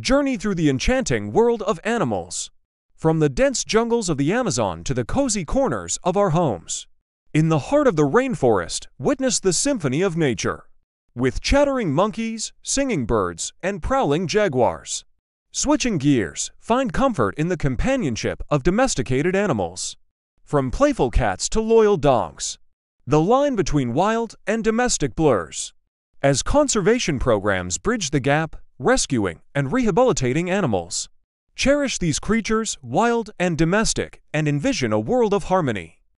Journey through the enchanting world of animals, from the dense jungles of the Amazon to the cozy corners of our homes. In the heart of the rainforest, witness the symphony of nature, with chattering monkeys, singing birds, and prowling jaguars. Switching gears, find comfort in the companionship of domesticated animals, from playful cats to loyal dogs. The line between wild and domestic blurs, as conservation programs bridge the gap, rescuing and rehabilitating animals. Cherish these creatures, wild and domestic, and envision a world of harmony.